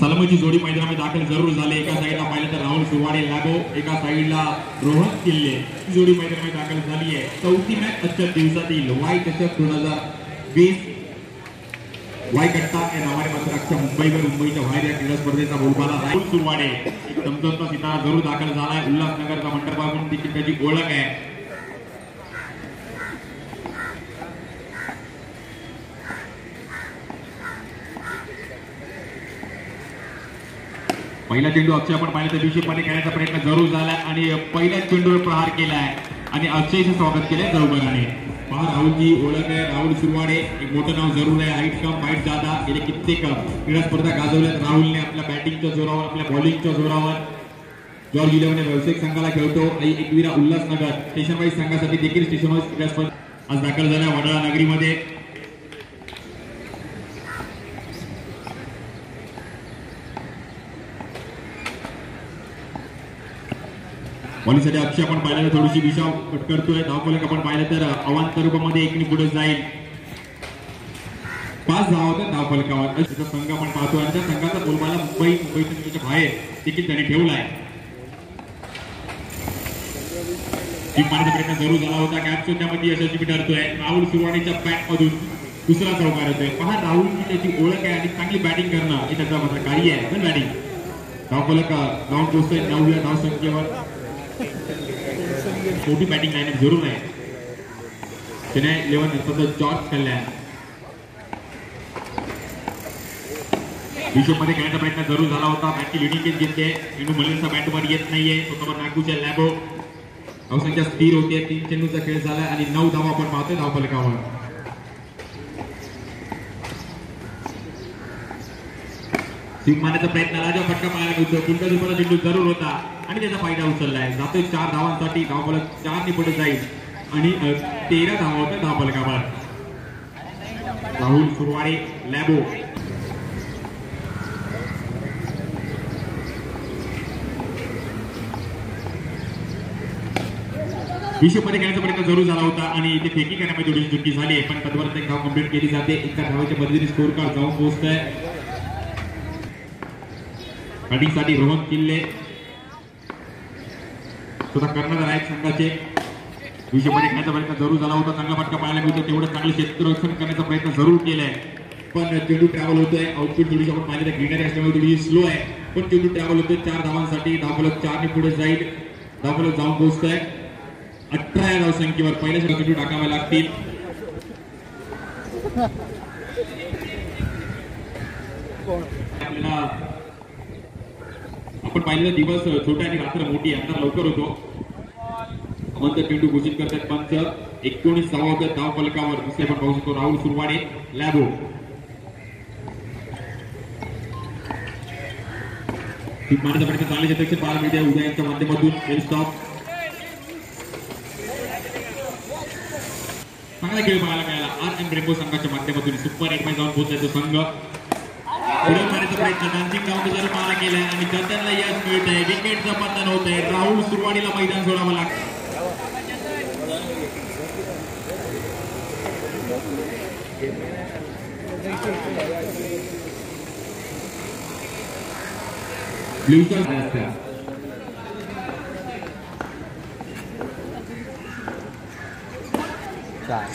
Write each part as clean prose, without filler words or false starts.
सलामीची जोडी मैदानामध्ये दाखल जरूर झाली। एका साइडला पाहिलं तर राहुल सुवाडे लागो, एका साइडला रोहन किल्ले जोडी मैदानामध्ये दाखल झाली आहे। चौथी मॅच आजच्या दिवसातील वाय कप 2020 वाय कट्टा या नावाने मात्र अख्ख्या मुंबईवर मुंबईच्या व्हायऱ्या क्रीडा स्पर्धेचा बोलबाला राहुल सुवाडे एक दमदमचा सितारा जरूर दाखल झाला आहे। उल्हासनगरचा मंडळबा म्हणून देखील त्याची ओळख आहे। पहिला चेंडू अक्षय आपण पाहिलं तर दिवशीपणे खेळण्याचा प्रयत्न जरूर झाला आणि पहिल्याच चेंडूवर प्रहार केला आहे आणि अक्षयचं स्वागत केलं चौबराने। पहा राहुलची ओळख आहे, राहुल सुरवाडे एक मोठं नाव जरूर आहे। हाईट कम हाईट जादा गेले कित्येक क्रीडा स्पर्धा गाजवल्यात राहुलने आपल्या बॅटिंगच्या जोरावर आपल्या बॉलिंगच्या जोरावर। जॉर्ज इलेव्हन व्यावसायिक संघाला खेळतो आणि एकवीरा उल्हासनगर स्टेशनवाईज संघासाठी देखील स्टेशनवाईज क्रीडा स्पर्धा आज दाखल झाल्या वडाळा नगरीमध्ये। बॉलिंगसाठी अक्षय आपण पाहिलं तर थोडीशी दिशा कट करतोय। धावफलक आपण पाहिलं तर अवांतर रूपामध्ये एकने पुढे जाईल, 5 धावा होत्या धावफलकावर। संघ आपण पाहतोय आणि त्या संघाचा बोलबाला मुंबई संघाच्या बाहेर देखील त्यांनी ठेवला आहे। टीम मारण्याचा प्रयत्न जरूर झाला होता, गॅप शोधण्यामध्ये यशस्वी ठरतोय। राहुल सुवाणेच्या बॅटमधून दुसरा चौकार येतोय। पहा राहुलची त्याची ओळख आहे आणि चांगली बॅटिंग करणं हे त्याचा मात्र कार्य आहे। पण बॅटिंग धावफलक धाव पोहोचतोय 9 या धावसंख्येवर। मोटी बैटिंग लाइनअप जरूर है। चेन्नई इलेवन जॉर्ज कल्याण विश्व मध्य खेलने का प्रयत्न जरूर होता। बैट की लीडिंग गेंद घेते रेणू मलिन बैट वर येत नाहीये, स्वतःवर नागूच्या लॅबो अवसंख्या स्थिर होती है। 3 चेंडूचा खेळ झाला आणि 9 धावा आपण पाहतोय धावफलकावर। टीम मारण्याचा प्रयत्न राजा फटका पाहायला मिळतो, पुढचा दुपारा चेंडू जरूर होता आणि त्याचा फायदा उचललाय। जातोय 4 धावांसाठी, धावफलक 4 ने पुढे जाईल आणि 13 धावा होत्या धावफलकावर। राहुल सुरवाडे लॅबो विश्वमध्ये खेळण्याचा प्रयत्न जरूर झाला होता आणि इथे फेकी करण्यामध्ये थोडीशी चुकी झाली आहे, पण तत्वरत एक धाव कंप्लीट केली जाते। एका धावाच्या बदलीने स्कोर कार्ड जाऊन पोहोचतोय। बॅटिंगसाठी रोहन किल्ले स्वतः कर्णधार आहेत संघाचे। विषयमध्ये खेळण्याचा प्रयत्न जरूर झाला होता, चांगला फटका पाहायला मिळतो, तेवढं चांगलं क्षेत्ररक्षण करण्याचा प्रयत्न जरूर केलाय। पण चेंडू ट्रॅव्हल होतोय, आउटपुट थोडीशी आपण पाहिलं तर ग्रीनरी असल्यामुळे थोडी स्लो आहे, पण चेंडू ट्रॅव्हल होतोय 4 धावांसाठी। धावफलक 4 ने पुढे जाईल, धावफलक जाऊन पोहोचतोय 18 या धावसंख्येवर। पहिल्याच चेंडू टाकावे लागतील। आपण पाहिलेला दिवस छोटा आणि रात्र मोठी, अंतर लवकर होतो। अमंत चेंडू घोषित करतात पंच, 19 धावा होत्या धावफलकावर। दुसरे पण पाहू शकतो राहुल सुरवाडे लॅबो मारण्याचा प्रयत्न, चांगले क्षेत्रक्षण पाहायला मिळते उदय यांच्या माध्यमातून। चांगला खेळ पाहायला मिळाला आर एम रेम्बो संघाच्या माध्यमातून। सुपर 8 मध्ये जाऊन पोहोचल्याचा संघ पुढे मारण्याचा प्रयत्न डान्सिंग ग्राउंड जर पाहायला गेला आणि जनतांना यश मिळत आहे, विकेटचं पतन होत आहे। राहुल सुरवाडीला मैदान सोडावं लागतं।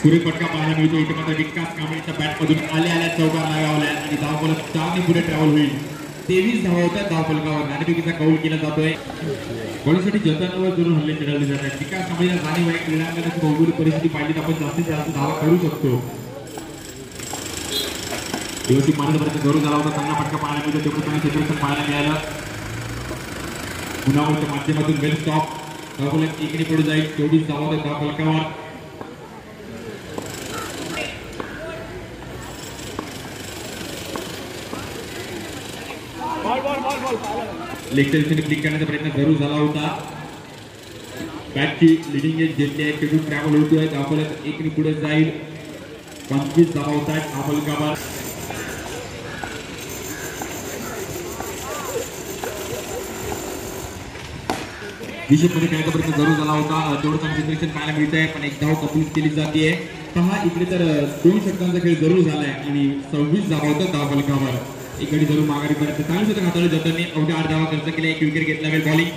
सूर्य फटका पाहायला मिळतो, इथे मात्र विकास कांबळेच्या बॅटमधून आल्या चौकार लगावलाय आणि धावफलक 4 ने पुढे ट्रॅव्हल होईल। 23 धावा होत्या धावफलकावर, नाणेफेकीचा कौल केला जातोय। बॉलिंगसाठी जनतांवर जोरून हल्ले चढवले जात आहेत। विकास कांबळेला जाणीव आहे क्रीडांगणाची भौगोलिक परिस्थिती पाहिली तर आपण जास्तीत जास्त धावा करू शकतो। दिवशी मार्गपर्यंत जरूर झाला होता, चांगला फटका पाहायला मिळतो, तेवढं चांगलं क्षेत्ररक्षण पाहायला मिळालं। गुणावरच्या माध्यमातून वेल स्टॉप, धावफलक 1 ने पुढे जाईल। 24 धावा होत्या धावफलकावर। लेक्चर क्लिक करण्याचा प्रयत्न जरूर झाला होता, बॅटची लिडिंग एज घेतली आहे, चेंडू ट्रॅव्हल होतोय, धावफलक 1 ने पुढे जाईल। 25 धावा होत आहेत धावफलकावर। विषयमध्ये खेळण्याचा प्रयत्न जरूर झाला होता, तेवढं चांगलं क्षेत्ररक्षण पाहायला मिळत आहे, पण एक धाव कबूल केली जाते। पहा इकडे तर 2 षटकांचा खेळ जरूर झालाय आणि 26 धावा होत्या धावफलकावर। इकडे धरून माघारी परत चांगलं शतक हाताळलं जाताना अवघ्या 8 धावा खर्च केले, एक विकेट घेतला वेल बॉलिंग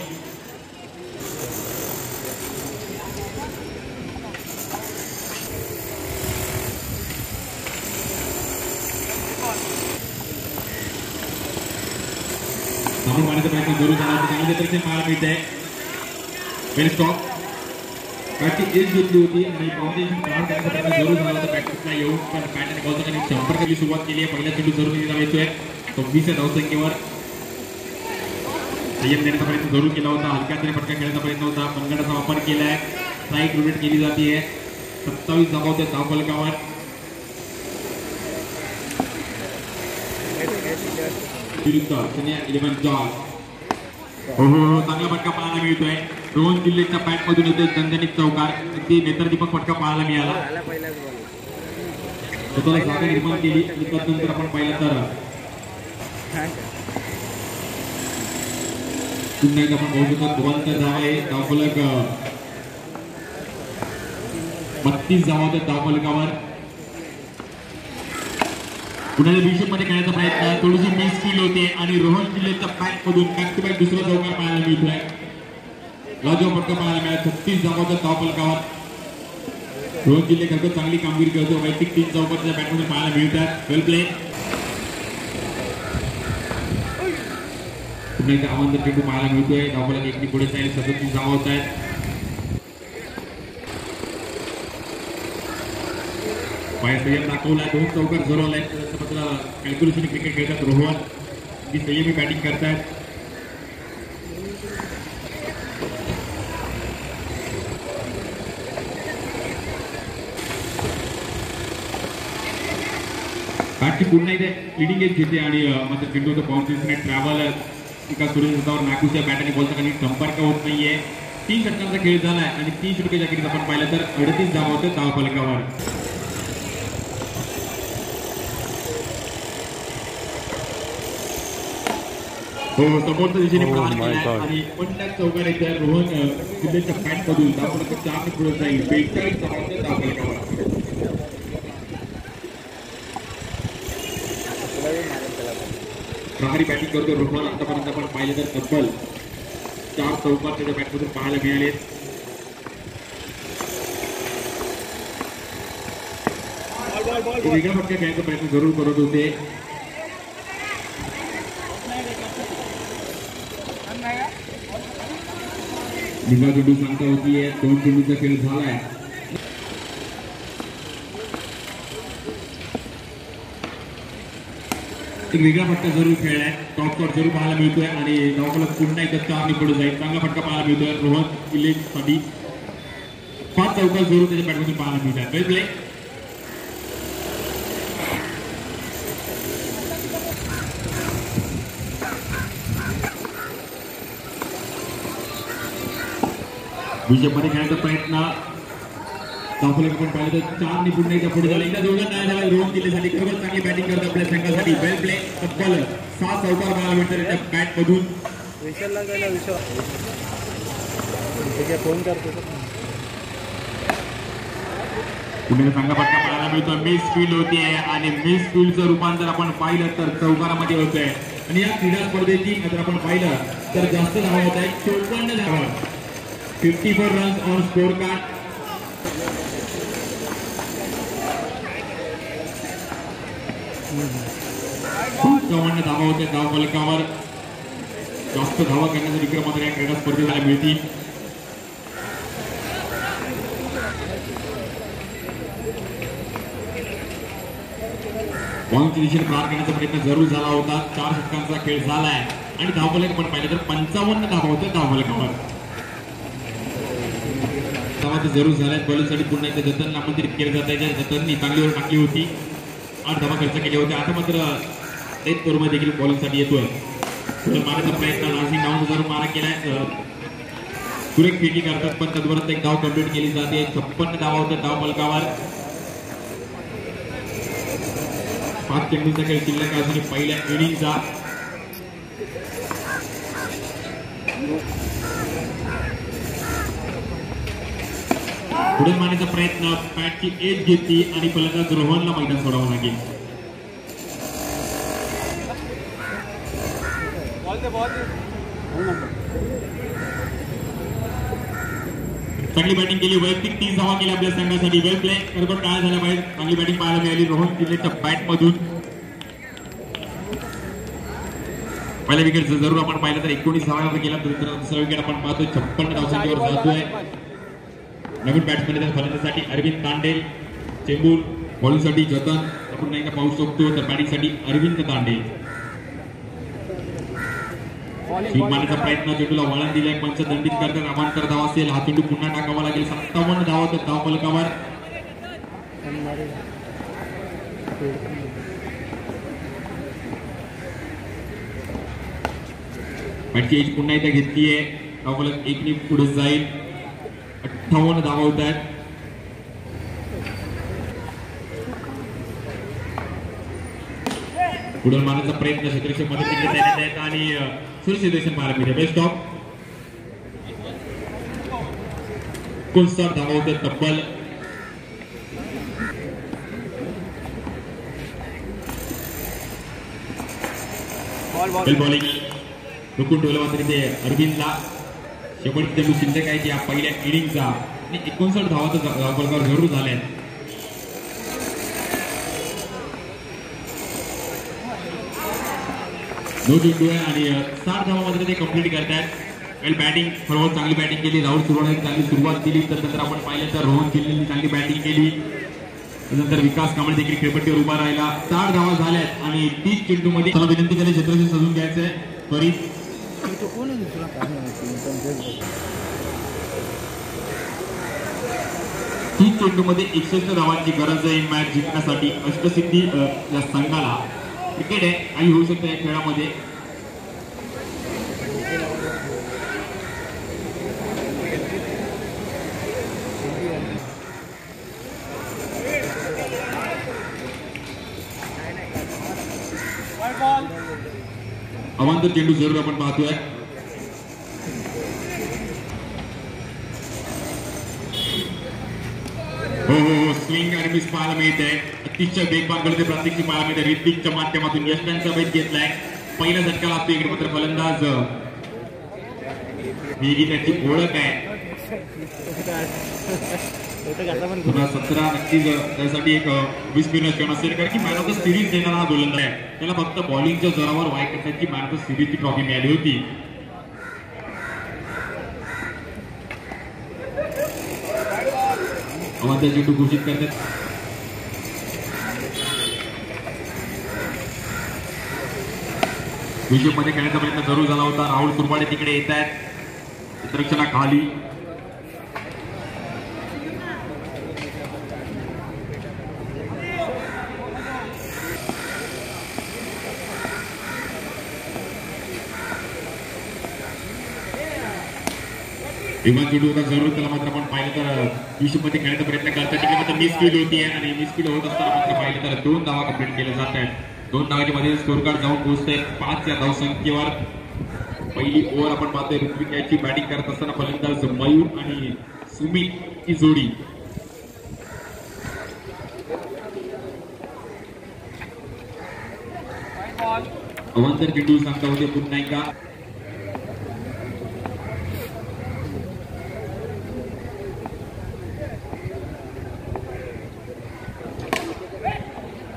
सामने मारण्याचा प्रयत्न करू झाला चांगल्या तरीके मार मिळते वेल स्टॉप बैटिंग एक घेतली होती आणि बाउंड्रीच्या बाहेर त्यांचा प्रयत्न जरूर झाला तर बॅटसमॅनला येऊन पण बॅटने गोलंदाजाने संपर्काची सुरुवात केली आहे पहिल्या चेंडू जरूर निघावायचोय 26 धावसंख्येवर संयम देण्याचा प्रयत्न जरूर केला होता हलक्यातरी फटका खेळण्याचा प्रयत्न होता पंगडाचा वापर केला आहे स्ट्राईक रोटेट केली जाते 27 धावते धावफलकावर चांगला फटका पाहायला मिळतोय दोन जिल्ह्याच्या बॅट मधून येतो दणदणीत चौकार अगदी नेत्रदीपक फटका पाहायला मिळाला स्वतःला जागा निर्माण केली नंतर आपण पाहिलं तर पुन्हा एकदा आपण पाहू शकतो धुवांचा धाव आहे धावफलक 32 धावा होत्या धावफलकावर पुण्याच्या बिशप मध्ये खेळण्याचा प्रयत्न थोडीशी मिस फील होते आणि रोहन जिल्ह्याच्या बॅट मधून बॅक टू बॅक दुसरा चौकार पाहायला मिळतोय लाजो फटका पाहायला मिळाला 36 धावा होत्या धावफलकावर रोहन जिल्ह्याकरता चांगली कामगिरी करतो वैयक्तिक 3 चौकारच्या बॅटमध्ये पाहायला मिळतात वेल प्ले पुन्हा एकदा आव्हान चेंडू पाहायला मिळतोय धावफलक एकटी पुढे जाईल 37 धावा होत आहेत बाहेर संयम दाखवला 2 चौकार झोरवलाय मात्र कॅल्क्युलेशन क्रिकेट खेळतात रोहन जी संयमी बॅटिंग करतात बॅटची पुन्हा एकदा लिडिंग एज घेते आणि मात्र चेंडूचा बाउन्सने ट्रॅव्हल एका सुरेश दत्तावर नागपूरच्या बॅटने बॉलचा काही संपर्क होत नाहीये 3 षटकांचा खेळ झाला आहे आणि 30 रुपये जाकीट आपण पाहिलं तर 38 धावा होत्या धावफलकावर हो समोरच्या दिशेने प्रहार केला आणि 50 चौकार येत्या रोहन जिल्ह्याच्या बॅटमधून धावफलक 4 पुढे जाईल 42 धावा होत्या धावफलकावर प्रहारी बॅटिंग करतो रोहन आतापर्यंत आपण पाहिलं तर तब्बल 4 चौकार त्याच्या बॅटमधून पाहायला मिळाले वेगळ्या फटक्या खेळायचा प्रयत्न जरूर करत होते निघा चेंडू सांगता होतीये 2 चेंडूचा खेळ झालाय एक वेगळा फटका जरूर खेळलाय टॉप कॉर्ड जरूर पाहायला मिळतोय आणि धावफलक पुन्हा एकदा 4 पुढे जाईल चांगला फटका पाहायला मिळतोय रोहन किल्लेसाठी 5 चौकार जरूर त्याच्या बॅटमधून पाहायला मिळतात वेल प्ले विजयमध्ये खेळायचा प्रयत्न धावफलक आपण पाहिलं तर 4 ने पुन्हा एकदा पुढे झाला एकदा दोघा नाही झाला रोहन किल्लेसाठी खरंच चांगली बॅटिंग करत आपल्या संघासाठी वेल प्ले तब्बल 6 चौकार पाहायला मिळतात त्या बॅटमधून पुण्याला चांगला फटका पाहायला मिळतो मिस फील्ड होती आहे आणि मिस फील्डचं रूपांतर आपण पाहिलं तर चौकारामध्ये होत आहे आणि या क्रीडा स्पर्धेची जर आपण पाहिलं तर जास्त धावा होत आहेत 54 धावा 54 रन्स ऑन स्कोर कार्ड धावा होत्या धावफलकावर जास्त धावा करण्याचा विक्रम मात्र या क्रीडा स्पर्धेला मिळतील बॉलची दिशेने प्रहार करण्याचा प्रयत्न जरूर झाला होता 4 षटकांचा खेळ झालाय आणि धावफलक पण पाहिलं तर 55 धावा होत्या धावफलकावर धावा तर जरूर झाल्यात बॉलिंगसाठी पुन्हा एकदा जतन आमंत्रित केले जात आहे जतननी चांगलीवर टाकली होती 8 धावा खर्च केले होते आता मात्र एक तरुण देखील बॉलिंगसाठी येतोय मारण्याचा प्रयत्न नाशिक डाऊन जरूर मारा केलाय सुरेख फेटी करतात पण तद्वरच एक धाव कंप्लीट केली जाते 56 धावा होत्या धावफलकावर 5 चेंडूचा खेळ शिल्लक असून पहिल्या इनिंगचा पुढे मारण्याचा प्रयत्न बॅटची एज घेतली आणि फलंदाज रोहनला मैदान सोडावं लागेल चांगली बैटिंग केली वैयक्तिक 30 धावा केल्या आपल्या संघासाठी वेल प्ले खरंतर टाळ झाला पाहिजे। चांगली बैटिंग पाहायला मिळाली रोहन किल्लेच्या बॅटमधून। पहले विकेट जरूर आपण पाहिलं तर 19 धावांवर गेला दुसरा विकेट आपण पाहतो 56 धावांवर जातोय। नवीन बॅट्समन आहेत फलंदाजीसाठी अरविंद तांडेल चेंबूर बॉलिंगसाठी जतन आपण नाही का पाहू शकतो तर बॅटिंगसाठी अरविंद तांडेल। मारण्याचा प्रयत्न चेंडूला वळण दिले पंच दंडित करतात नामांतर धाव असेल हा चेंडू पुन्हा टाकावा लागेल 57 धावा तर धाव फलकावर। बॅटची एज पुन्हा एकदा घेतलीये धाव फलक 1 ने पुढे जाईल 58 धावा होत आहेत। पुढून मारण्याचा प्रयत्न क्षेत्रक्षक मध्ये करण्यात येत आणि सुरक्षित पार मिळते बेस्ट स्टॉप कोणसार धावा होते तब्बल अरविंदला शेवट चेंडू शिल्लक आहे की या पहिल्या इनिंगचा आणि 59 धावाचा धावफलकावर जरूर झाले। दो चेंडू है आणि 60 धावांमध्ये ते कंप्लीट करतात। वेल बैटिंग फॉरवर्ड चांगली बैटिंग केली राहुल सुरवणे चांगली सुरुवात केली तर नंतर आपण पाहिलं तर रोहन किल्लेंनी चांगली बैटिंग केली नंतर विकास कांबळे देखील खेळपट्टीवर उभा राहिला 60 धावा झाल्यात आणि 30 चेंडू मध्ये त्याला विनंती केली क्षेत्रक्षक सजून घ्यायचं आहे त्वरित कोण आहे तुला काय माहिती 30 चेंडू मध्ये 61 धावांची गरज आहे मॅच जिंकण्यासाठी। अष्टसिद्धी या संघाला क्रिकेट है आई हो सकता है खेला मजे अवान्तर चेंडू जरूर अपन पाहतो है स्विंग आणि मिस पाहायला मिळते अतिशय वेगवान गळते प्रातिकची पाहायला मिळते। ऋतिकच्या माध्यमातून यशमॅनचा बैट घेतलाय पहिला झटका लागतो इकडे मात्र फलंदाज वेगी त्याची ओळख आहे 17 नक्कीच त्यासाठी एक 20 मिनिट क्षण असेल कारण की मॅन ऑफ द सिरीज देणारा हा गोलंदाज आहे त्याला फक्त बॉलिंगच्या जोरावर वाय करण्याची मॅन ऑफ द सिरीजची ट्रॉफी मिळाली होती। अवान्तर चेंडू घोषित करतात विषय मध्ये खेळण्याचा प्रयत्न जरूर झाला होता। राहुल कुरवाडे तिकडे येत आहेत क्षेत्रक्षणा खाली विमान चेंडू होता जरूर त्याला मात्र आपण पाहिलं तर विषय मध्ये खेळण्याचा प्रयत्न करतात तिकडे मात्र मिस फील्ड होती आहे आणि मिस फील्ड होत असताना मात्र पाहिलं तर 2 धावा कंप्लीट केल्या जात आहेत। 2 धावांच्या मध्ये स्कोर कार्ड जाऊन पोहोचते 5 या धावसंख्येवर। पहिली ओव्हर आपण पाहतोय ऋत्विक यांची बॅटिंग करत असताना फलंदाज मयूर आणि सुमित ही जोडी अवांतर चेंडू सांगता होते पुन्हा एकदा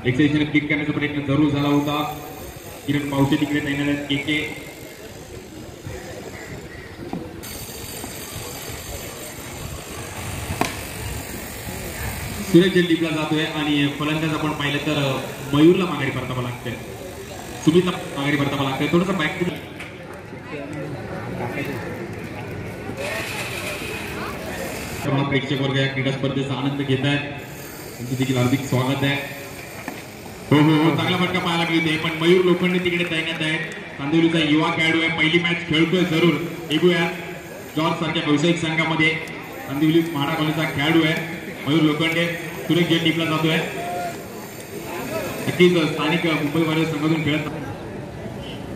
एक्सेशन किक करण्याचा प्रयत्न जरूर झाला होता। किरण पावटे तिकडे तैनात आहेत केके सूरज जल्दीला जातोय आणि फलंदाज आपण पाहिलं तर मयूरला माघारी परतावा लागतोय सुमितला माघारी परतावा लागतोय थोडंसं बॅक टू सर्व प्रेक्षक वर्ग या क्रीडा स्पर्धेचा आनंद घेत आहेत त्यांचं देखील हार्दिक स्वागत आहे। हो हो हो चांगला फटका पाहायला मिळतोय पण मयूर लोखंडे तिकडे तैनात आहेत कांदिवलीचा युवा खेळाडू आहे पहिली मॅच खेळतोय जरूर ऐकूया जॉर्ज सारख्या व्यावसायिक संघामध्ये कांदिवली महाडा कॉलेजचा खेळाडू आहे मयूर लोखंडे सुरेश जे टीमला जातोय नक्कीच स्थानिक मुंबई वॉरियर्स संघातून खेळत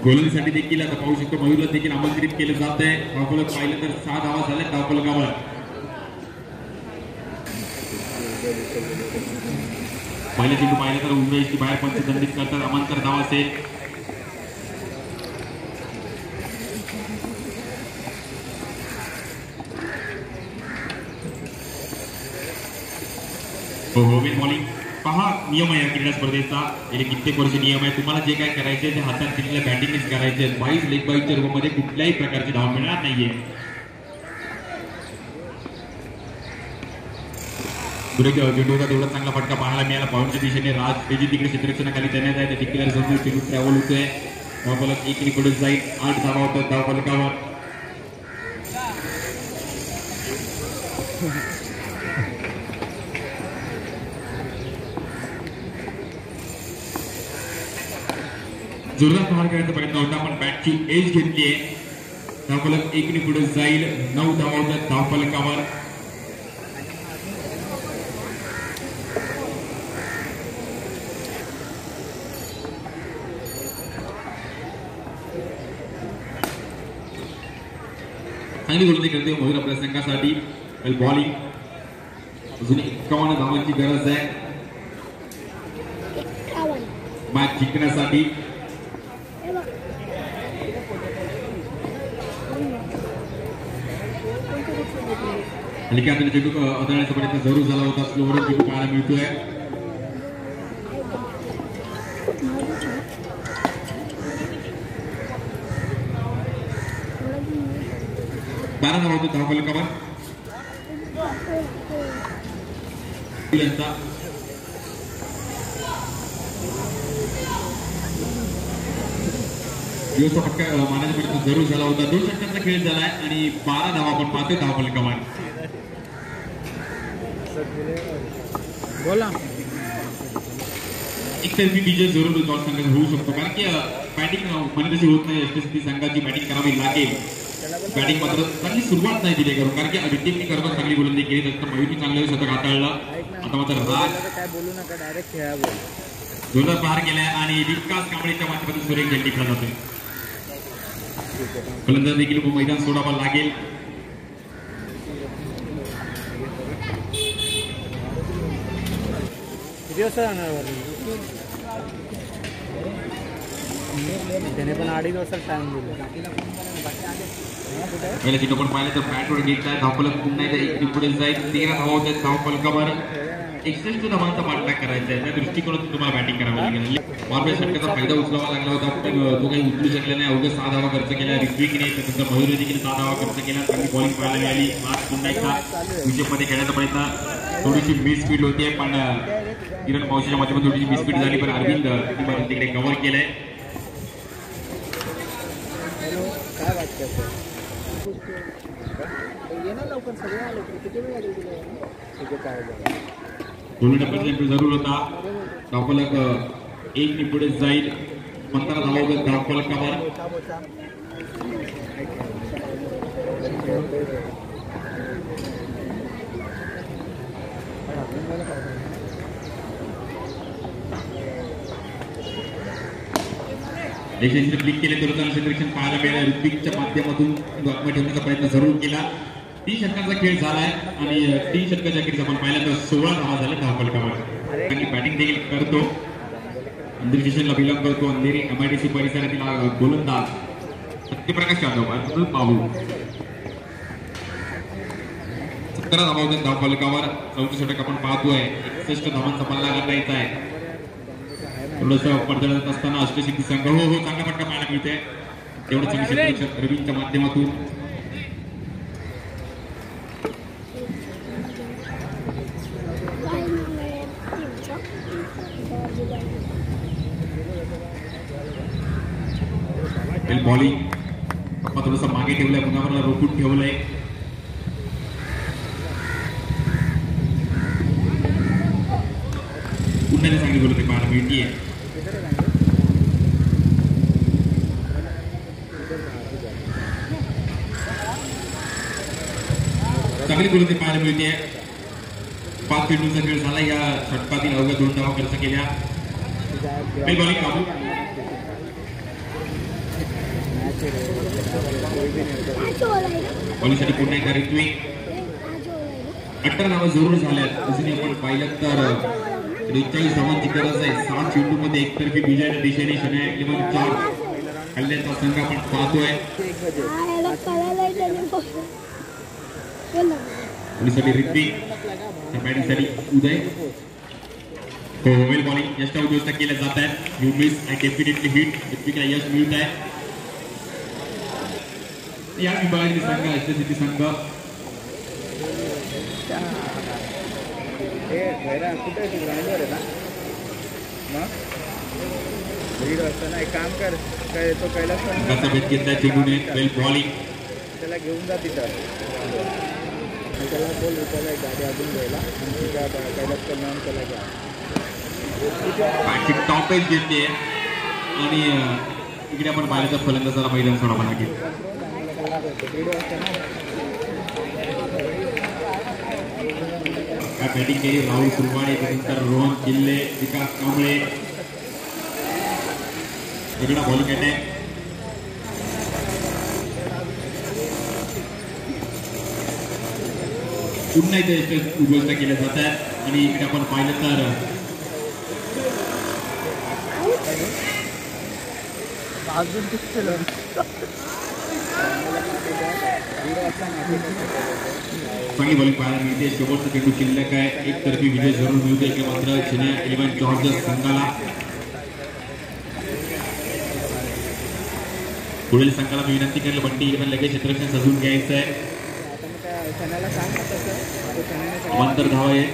गोलंदाजीसाठी देखील आता पाहू शकतो मयूरला देखील आमंत्रित केलं जात आहे। धावफलक पाहिलं तर 6 धावा झाल्या धावफलकावर पहले चेंडू पाहिलं तर उमेश बाहेर पंच दंडित करतात अमांतर धाव असेल तो गोविंद मौली, पहा नियम आहे या क्रीडा स्पर्धेचा, गेले कित्येक वर्ष नियम आहे। तुम्हाला जे काय करायचे ते हातात दिलेल्या बॅटिंगच करायचे। 22 लेग बाईच्या रूपामध्ये कुठल्याही प्रकारची धाव मिळणार नाहीये। चेंडूचा तेवढा चांगला फटका पाहायला मिळाला। पाहुणच्या दिशेने राज बेजी तिकडे क्षेत्ररक्षणाखाली देण्यात आहे, डिक्लेअर समजून चेंडू ट्रॅव्हल होतोय। धावफलक एक निकडे जाईल, 8 धावा होतात धावफलकावर। जोरदार प्रहार करायचा प्रयत्न होता पण बॅटची एज घेतली आहे। धावफलक एक नि पुढे जाईल, 9 धावा होतात धावफलकावर। चांगली गोलंदाजी करते मयूर आपल्या संघासाठी। बॉलिंग अजून 51 धावांची गरज आहे मॅच जिंकण्यासाठी। हलक्या हाताने चेंडू अडवण्याचा प्रयत्न जरूर झाला होता। स्लोवर चेंडू पाहायला मिळतोय। बारा धावा होतो धावफलकावर। फटका मारण्याचा प्रयत्न जरूर झाला होता। 2 षटकांचा खेळ झालाय आणि 12 धावा आपण पाहतोय धावफलकावर। बोला एक सेल्फी डीजे जरूर दोन संघात होऊ शकतो, कारण की बॅटिंग मनरेशी होत नाही। यशस्वी संघाची बॅटिंग करावी लागेल। बॅटिंग मात्र चांगली सुरुवात नाही दिली करून, कारण की अभिटीमने करत चांगली गोलंदाजी केली। त्यानंतर मयूरने चांगलं शतक हाताळलं। आता मात्र राज काय बोलू नका, डायरेक्ट खेळा बोल। जोरदार प्रहार केलाय आणि विकास कांबळेच्या माध्यमातून सुरेख झेंडी खेळला जातोय। गोलंदाज देखील मैदान सोडावा लागेल। त्या दृष्टिकोनातून तुम्हाला बॅटिंग करावी लागेल। मार्बल षटकाचा फायदा उचलावा लागला होता पण तो काही उचलू शकला नाही। अवघ्या 6 धावा खर्च केल्या रिक्विकने। त्यानंतर मयूरने देखील 7 धावा खर्च केला। चांगली बॉलिंग पाहायला मिळाली। आज पुन्हा एकदा विजेमध्ये खेळण्याचा प्रयत्न, थोडीशी मिसफीड होती पण किरण पावशीच्या माध्यमातून थोडीशी मिसफीड झाली, पण अरविंद तिकडे कव्हर केलंय। जरूर होता धावफलक एक नि पुढे जाईल, 15 धावा होतात धावफलकावर। क्लिक केले तर क्षेत्ररक्षण पाहायला मिळालं। ऋत्विकच्या माध्यमातून बातम्या ठेवण्याचा प्रयत्न जरूर केला। 3 षटकांचा खेळ झालाय आणि 3 षटकाच्या खेळीत आपण पाहिलं तर 16 धावा झाल्या धावफलकावर। आणि बॅटिंग देखील करतो, अंधेरी स्टेशनला बिलॉंग करतो। अंधेरी MIDC परिसरातील गोलंदाज सत्यप्रकाश यादव पाहू 17 धावा होत्या धावफलकावर। 24 षटक आपण पाहतोय। 61 धावांचा पल्ला गाठायचा आहे। थोडंसं पडदळत असताना अष्टसिद्धी संघ हो हो चांगला फटका पाहायला मिळते। तेवढंच क्षेत्ररक्षक रवींद्रच्या माध्यमातून बॉलिंग आपण थोडंसं मागे ठेवलंय, मुनावरला रोखून ठेवलंय। पुन्हा चांगली बोलते पाहायला मिळते। चांगली गोलंदाजी पाहायला मिळते। 5 चेंडूंचा खेळ झाला। या षटकातील अवघ्या 2 धावा खर्च केल्या। बॉलिंग काबू बॉलिंगसाठी पुन्हा एकदा रित्विक। 18 धावा जरूर झाल्यात। अजूनही आपण पाहिलं तर 43 धावांची गरज आहे। 7 चेंडूमध्ये एकतर्फी विजयाच्या दिशेने शनिवार 4 हल्ल्याचा संघ आपण पाहतोय। ऋत्विक बॅटिंगसाठी उदय होईल बॉलिंग यष्टाऊ गोष्ट केला जात आहे. You miss and definitely hit इतकीला यश मिळत आहे. या विभागातील संघ अष्टसिद्धी संघ हे भैरा कुठे तिरांवर आहे ना मग वीर असताना एक काम कर काय तो कैलास संघाचा भेट घेतला चिमूने वेल बॉलिंग त्याला घेऊन जा तिथं त्याला बोल त्याला गाडी अजून द्यायला आणि त्या कैलासचं नाम त्याला घ्या. पाठी टॉप एज घेतली आणि इकडे आपण बाहेरचा फलंदाजाला मैदान सोडावं लागेल. बॅटिंग केली राहुल सुरवाडे त्यानंतर रोहन किल्ले विकास कांबळे इकडे बॉलिंग येते. पुन्हा इथे गोष्ट केल्या जात आहे आणि इकडे आपण पाहिलं तर आजून दिसतलं चांगली बॉलिंग पाहायला मिळते. शेवटचा चेंडू शिल्लक आहे एकतर्फी विजय जरूर मिळतोय की मात्र चेन्नई 11 जॉर्जस संघाला पुढील संघाला मी विनंती करेल बंटी 11 लगेच क्षेत्ररक्षण सजून घ्यायचं आहे. अवंतर धाव आहे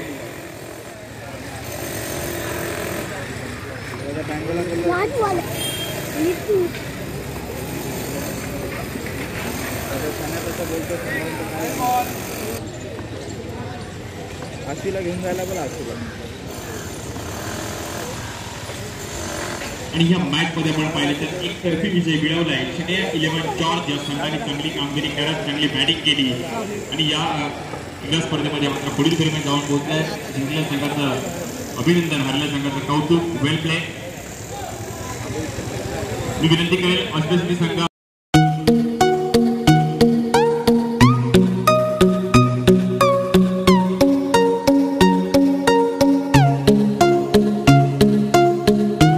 आशीला घेऊन जायला बोला आशीला. आणि या मॅच मध्ये आपण पाहिलं तर एकतर्फी विजय मिळवला आहे. 11 जॉर्ज या संघाने चांगली कामगिरी करत चांगली बॅटिंग केली आणि या स्पर्धेमध्ये मात्र पुढील फेरीमध्ये जाऊन पोहोचलाय. जिंकल्या संघाचं अभिनंदन हरल्या संघाचं कौतुक. Well play. मी विनंती करेल अष्टसिद्धी संघ